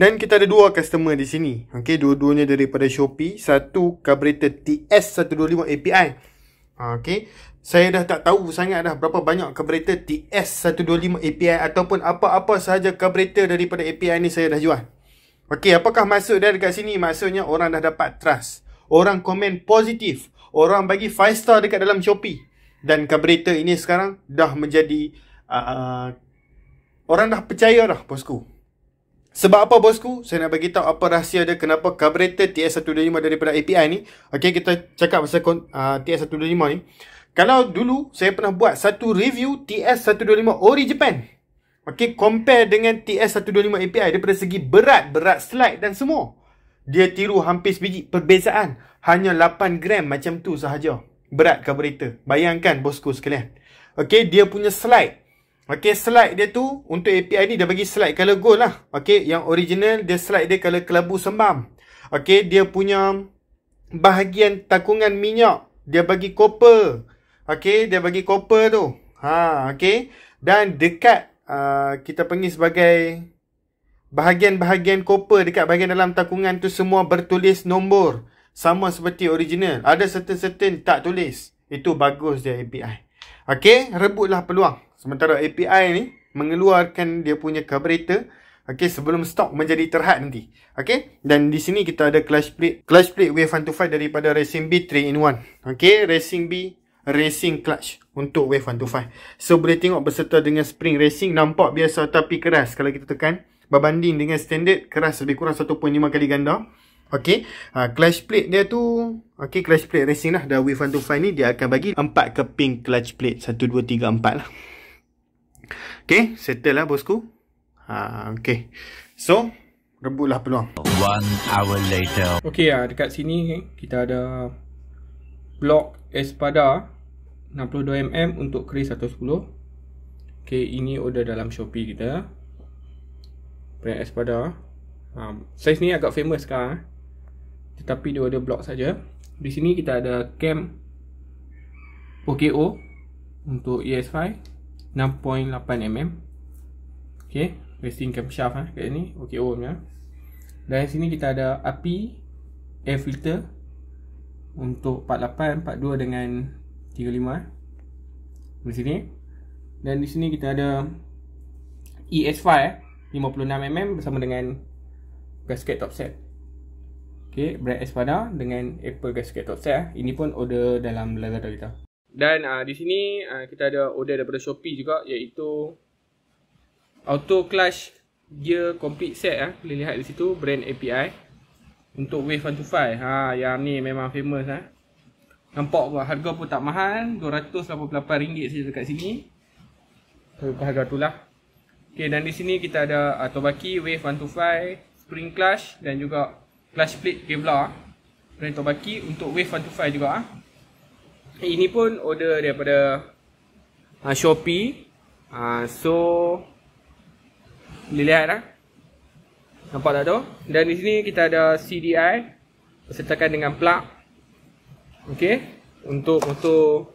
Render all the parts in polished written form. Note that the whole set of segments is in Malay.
Dan kita ada dua customer di sini. Okey, dua-duanya daripada Shopee. Satu carburetor TS125API. Okey, saya dah tak tahu sangat dah berapa banyak carburetor TS125API ataupun apa-apa sahaja carburetor daripada API ni saya dah jual. Okey, apakah maksud dia dekat sini? Maksudnya orang dah dapat trust. Orang komen positif. Orang bagi 5 star dekat dalam Shopee. Dan carburetor ini sekarang dah menjadi orang dah percaya dah, bosku. Sebab apa, bosku? Saya nak bagi tahu apa rahsia dia kenapa carburetor TS125 daripada API ni. Okey, kita cakap pasal TS125 ni. Kalau dulu saya pernah buat satu review TS125 Ori Japan. Okey, compare dengan TS125 API daripada segi berat, slide dan semua. Dia tiru hampir sebiji, perbezaan hanya 8 gram macam tu sahaja. Berat carburetor. Bayangkan, bosku sekalian. Okey, dia punya slide. Okey, slide dia tu untuk API ni dia bagi slide color gold lah. Okey, yang original dia slide dia color kelabu sembam. Okey, dia punya bahagian takungan minyak dia bagi copper. Okey, dia bagi copper tu. Ha, okey. Dan dekat kita panggil sebagai bahagian-bahagian copper dekat bahagian dalam takungan tu semua bertulis nombor. Sama seperti original. Ada certain tak tulis. Itu bagus dia API. Okey, rebutlah peluang. Sementara API ni mengeluarkan dia punya carburetor. Okey, sebelum stok menjadi terhad nanti. Okey, dan di sini kita ada clutch plate. Clutch plate Wave 125 daripada Racing B 3-in-1. Okey, Racing B racing clutch untuk Wave 125. So, boleh tengok berserta dengan spring racing. Nampak biasa tapi keras kalau kita tekan. Berbanding dengan standard, keras lebih kurang 1.5 kali ganda. Okey, clutch plate dia tu, okey, clutch plate racing lah. Dah Wave 125 ni dia akan bagi 4 keping clutch plate, 1, 2, 3, 4 lah. Okey, settle lah, bosku. Okey, so rebutlah peluang. 1 hour later. Okey, dekat sini kita ada blok Espada 62mm untuk Kriss 110. Okey, ini order dalam Shopee kita. Brand Espada. Size ni agak famous sekarang, tetapi dia ada blok saja. Di sini kita ada cam OKO untuk ES5 6.8mm. Okey, racing camshaft kat sini OKO punya. Dan sini kita ada api air filter untuk 48, 42 dengan 35. Di sini. Dan di sini kita ada ES5 56mm bersama dengan gasket top set. Okey, brand Espada dengan Apple gasket top set. Ini pun order dalam Lazada kita. Dan di sini kita ada order daripada Shopee juga, iaitu auto clutch gear complete set. Boleh lihat di situ brand API untuk Wave 125. Yang ni memang famous Nampak pun harga pun tak mahal, RM288 saja dekat sini. Harga tu lah. Okey, dan di sini kita ada Tobaki Wave 125 spring clutch dan juga clutch plate Kevlar brand Tobaki untuk Wave 125 juga. Ini pun order daripada Shopee. So boleh lihat nampak tak tu? Dan di sini kita ada CDI bersertakan dengan plug. Okey, untuk motor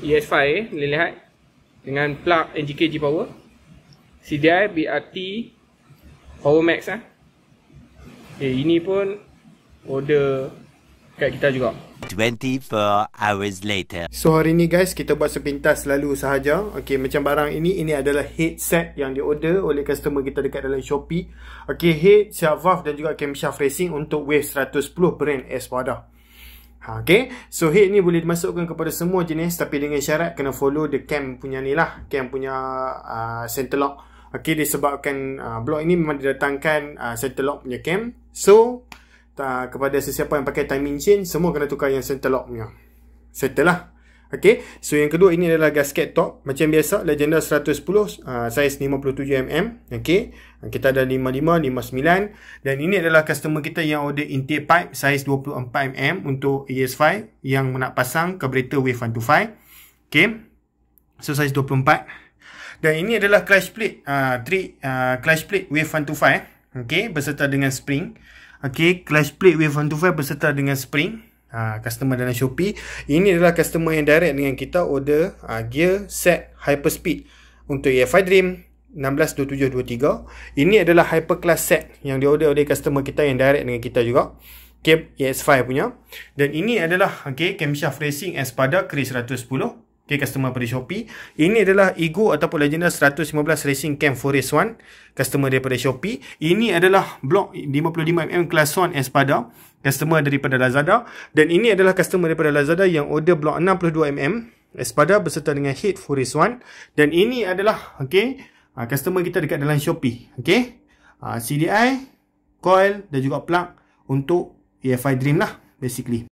ES5 boleh lihat dengan plug NGK G-Power. CDI BRT PowerMax ini pun order kat kita juga. 24 hours later. So hari ni guys, kita buat sepintas lalu sahaja. Okey, macam barang ini adalah headset yang diorder oleh customer kita dekat dalam Shopee. Okey, head, shaft valve dan juga camshaft racing untuk Wave 110 brand Espada. Okay, so head ni boleh dimasukkan kepada semua jenis tapi dengan syarat kena follow the cam punya ni lah, cam punya center lock. Okay, disebabkan blok ini memang didatangkan center lock punya cam. So, kepada sesiapa yang pakai timing chain, semua kena tukar yang center lock punya. Settle lah. Okay, so yang kedua ini adalah gasket top. Macam biasa, Legenda 110 saiz 57mm. Okay, kita ada 55, 59. Dan ini adalah customer kita yang order inter pipe saiz 24mm untuk ES5 yang nak pasang carburetor Wave 125. Okay, so saiz 24. Dan ini adalah clutch plate clutch plate Wave 125. Okay, berserta dengan spring. Okay, clutch plate Wave 125 berserta dengan spring. Customer dalam Shopee. Ini adalah customer yang direct dengan kita order gear set Hyperspeed untuk EFI Dream 162723. Ini adalah hyperclass set yang diorder oleh customer kita yang direct dengan kita juga, cam ES5 punya. Dan ini adalah okey, camshaft racing Espada Kriss 110, okey, customer daripada Shopee. Ini adalah Ego ataupun Legenda 115 Racing Cam Forest 1, customer daripada Shopee. Ini adalah blok 55mm kelas 1 Espada, customer daripada Lazada. Dan ini adalah customer daripada Lazada yang order blok 62mm Espada berserta dengan head Forest 1. Dan ini adalah okey, customer kita dekat dalam Shopee. Okay, CDI, coil dan juga plug untuk EFI Dream lah basically.